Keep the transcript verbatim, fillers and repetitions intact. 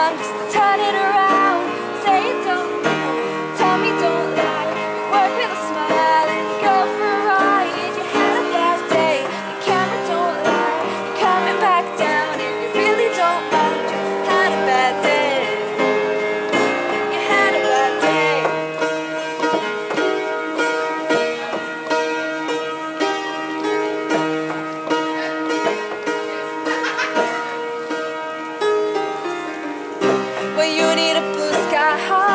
done, turn it around. Say you don't know, tell me don't lie. Work with a smile and you go for a ride. You had it that day, the camera don't lie. You're coming back down and you really don't mind. You had a bad day, you had a bad day. Well, you need a blue sky high.